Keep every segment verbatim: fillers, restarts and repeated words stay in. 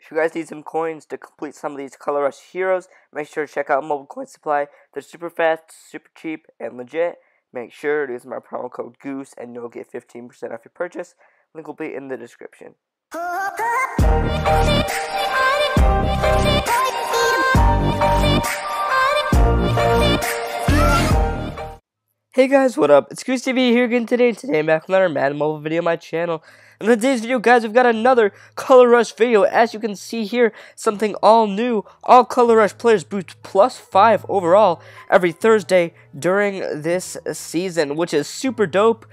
If you guys need some coins to complete some of these Color Rush heroes, make sure to check out Mobile Coin Supply. They're super fast, super cheap, and legit. Make sure to use my promo code GOOSE and you'll get fifteen percent off your purchase. Link will be in the description. Hey guys, what up? It's GooseyV here again today, and today I'm back with another Madden Mobile video on my channel. In today's video, guys, we've got another Color Rush video. As you can see here, something all new. All Color Rush players boost plus five overall every Thursday during this season, which is super dope.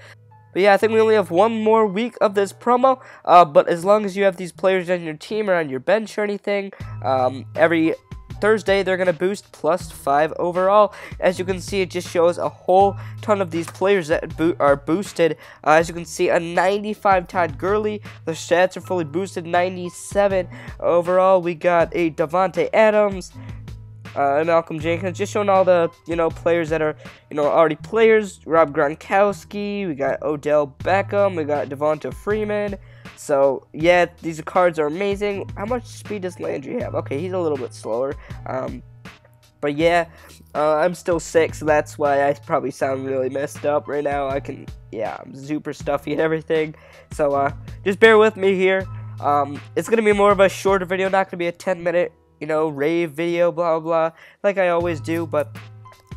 But yeah, I think we only have one more week of this promo, uh, but as long as you have these players on your team or on your bench or anything, um, every Thursday, they're going to boost plus five overall. As you can see, it just shows a whole ton of these players that bo are boosted. Uh, as you can see, a ninety-five Todd Gurley. The stats are fully boosted. ninety-seven overall. We got a Devonte Adams, uh, Malcolm Jenkins. Just showing all the, you know, players that are, you know, already players. Rob Gronkowski. We got Odell Beckham. We got Devonta Freeman. So, yeah, these cards are amazing. How much speed does Landry have? Okay, he's a little bit slower. Um, but, yeah, uh, I'm still sick, so that's why I probably sound really messed up right now. I can, yeah, I'm super stuffy and everything. So, uh, just bear with me here. Um, it's going to be more of a shorter video, not going to be a ten-minute, you know, rave video, blah, blah, blah, like I always do. But,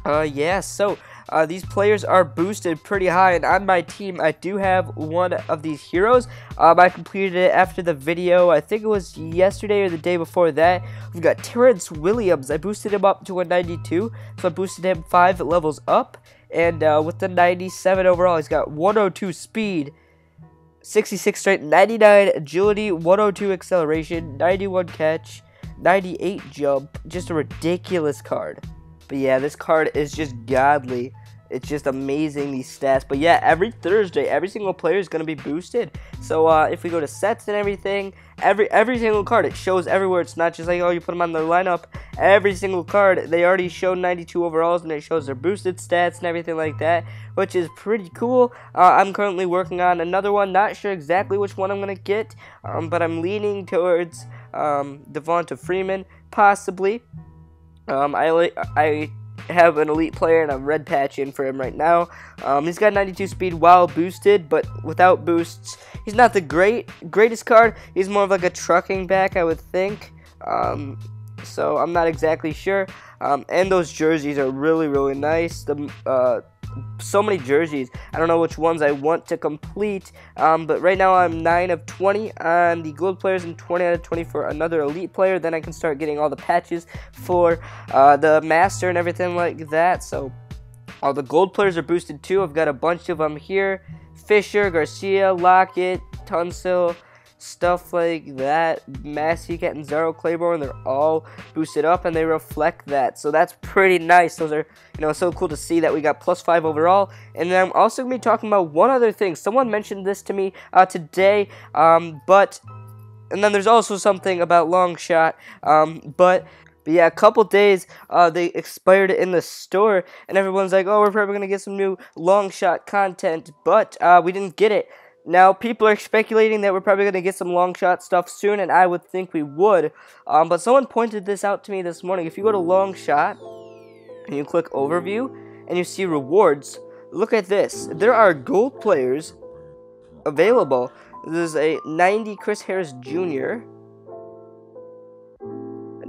uh, yeah, so... Uh, these players are boosted pretty high, and on my team, I do have one of these heroes. Um, I completed it after the video. I think it was yesterday or the day before that. We've got Terrence Williams. I boosted him up to a ninety-two, so I boosted him five levels up. And uh, with the ninety-seven overall, he's got one oh two speed, sixty-six strength, ninety-nine agility, one oh two acceleration, ninety-one catch, ninety-eight jump. Just a ridiculous card. But yeah, this card is just godly. It's just amazing, these stats. But yeah, every Thursday, every single player is going to be boosted. So uh, if we go to sets and everything, every every single card, it shows everywhere. It's not just like, oh, you put them on the lineup. Every single card, they already show ninety-two overalls, and it shows their boosted stats and everything like that, which is pretty cool. Uh, I'm currently working on another one. Not sure exactly which one I'm going to get, um, but I'm leaning towards um, Devonta Freeman, possibly. Um, I, I have an elite player, and I'm red patching for him right now. Um, he's got ninety-two speed while boosted, but without boosts, he's not the great greatest card. He's more of like a trucking back, I would think. Um, so I'm not exactly sure. Um, and those jerseys are really, really nice. The uh, so many jerseys. I don't know which ones I want to complete, um, but right now I'm nine of twenty on the gold players and twenty out of twenty for another elite player. Then I can start getting all the patches for uh, the master and everything like that. So all the gold players are boosted too. I've got a bunch of them here. Fisher, Garcia, Lockett, Tunsil, stuff like that. Massey, Catanzaro, Claiborne, they're all boosted up, and they reflect that. So that's pretty nice. Those are, you know, so cool to see that we got plus five overall. And then I'm also going to be talking about one other thing. Someone mentioned this to me uh, today, um, but, and then there's also something about long shot, um, but... But yeah, a couple days, uh, they expired in the store, and everyone's like, oh, we're probably going to get some new long shot content, but uh, we didn't get it. Now, people are speculating that we're probably going to get some long shot stuff soon, and I would think we would. Um, but someone pointed this out to me this morning. If you go to long shot, and you click overview, and you see rewards, look at this. There are gold players available. There's a ninety Chris Harris Junior,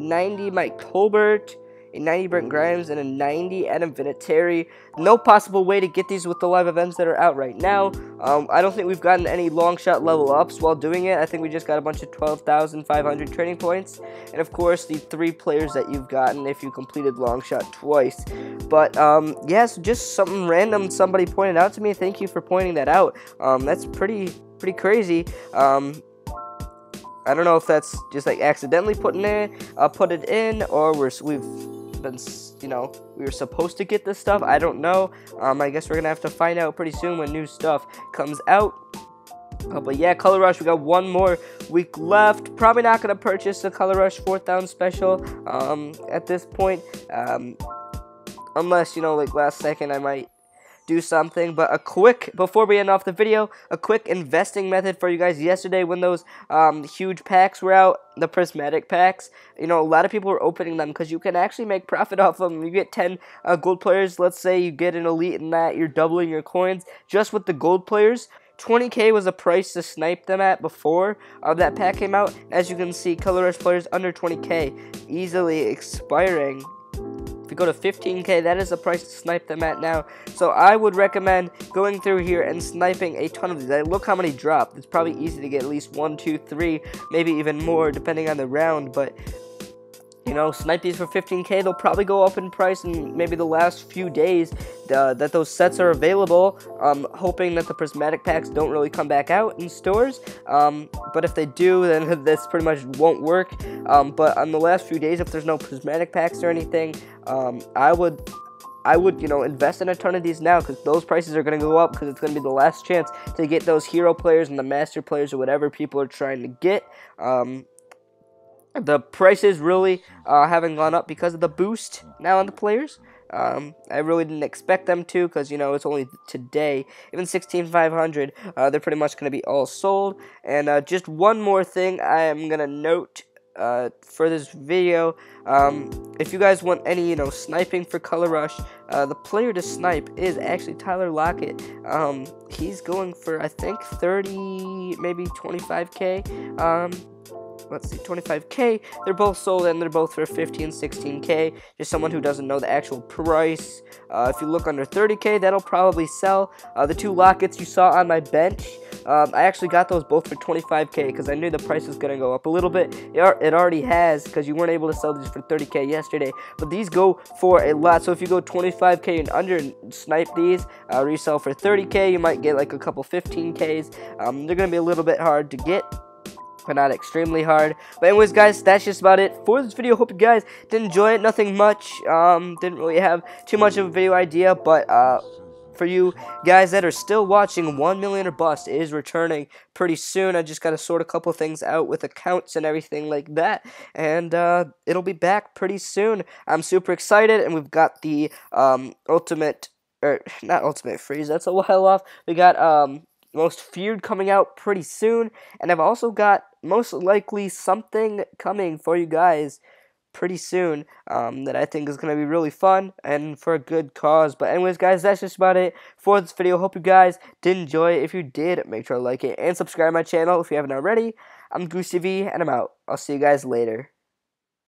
ninety Mike Colbert, a ninety Brent Grimes, and a ninety Adam Vinatieri. No possible way to get these with the live events that are out right now. Um, I don't think we've gotten any long shot level ups while doing it. I think we just got a bunch of twelve thousand five hundred training points. And of course, the three players that you've gotten if you completed long shot twice. But um, yes, yeah, so just something random somebody pointed out to me. Thank you for pointing that out. Um, that's pretty, pretty crazy. Um, I don't know if that's just like accidentally putting it, uh, put it in, or we're, we've been, you know, we were supposed to get this stuff. I don't know. Um, I guess we're gonna have to find out pretty soon when new stuff comes out. Uh, but yeah, Color Rush. We got one more week left. Probably not gonna purchase the Color Rush fourth down special um, at this point, um, unless, you know, like last second I might do something. But a quick, before we end off the video, a quick investing method for you guys. Yesterday when those um, huge packs were out, the prismatic packs, you know, a lot of people were opening them because you can actually make profit off of them. You get ten uh, gold players. Let's say you get an elite in that, you're doubling your coins just with the gold players. twenty K was a price to snipe them at before uh, that pack came out. As you can see, Color Rush players under twenty K easily expiring. If you go to fifteen K, that is the price to snipe them at now. So I would recommend going through here and sniping a ton of these. I look how many dropped. It's probably easy to get at least one, two, three, maybe even more depending on the round. But you know, snipe these for fifteen K. They'll probably go up in price in maybe the last few days uh, that those sets are available, um, hoping that the prismatic packs don't really come back out in stores. Um, but if they do, then this pretty much won't work. Um, but on the last few days, if there's no prismatic packs or anything, um, I would... I would, you know, invest in a ton of these now because those prices are going to go up because it's going to be the last chance to get those hero players and the master players or whatever people are trying to get. Um, the prices really uh, haven't gone up because of the boost now on the players. Um, I really didn't expect them to because, you know, it's only today. Even sixteen five hundred, uh, they're pretty much going to be all sold. And uh, just one more thing I am going to note uh, for this video. Um, if you guys want any, you know, sniping for Color Rush, uh, the player to snipe is actually Tyler Lockett. Um, he's going for, I think, thirty, maybe twenty-five K. Um... Let's see, twenty-five K, they're both sold and they're both for fifteen, sixteen K, just someone who doesn't know the actual price. Uh, if you look under thirty K, that'll probably sell. Uh, the two Lockets you saw on my bench, um, I actually got those both for twenty-five K because I knew the price was going to go up a little bit. It, ar it already has because you weren't able to sell these for thirty K yesterday, but these go for a lot. So if you go twenty-five K and under and snipe these, uh, resell for thirty K, you might get like a couple fifteen Ks. Um, they're going to be a little bit hard to get, but not extremely hard. But anyways, guys, that's just about it for this video. Hope you guys did enjoy it. Nothing much. Um, didn't really have too much of a video idea, but uh, for you guys that are still watching, one million or Bust is returning pretty soon. I just got to sort a couple things out with accounts and everything like that, and uh, it'll be back pretty soon. I'm super excited, and we've got the um, ultimate, or not ultimate freeze, that's a while off. We got um, most feared coming out pretty soon, and I've also got most likely something coming for you guys pretty soon um, that I think is going to be really fun and for a good cause. But anyways, guys, that's just about it for this video. Hope you guys did enjoy it. If you did, make sure to like it and subscribe to my channel if you haven't already. I'm GooseyV, and I'm out. I'll see you guys later.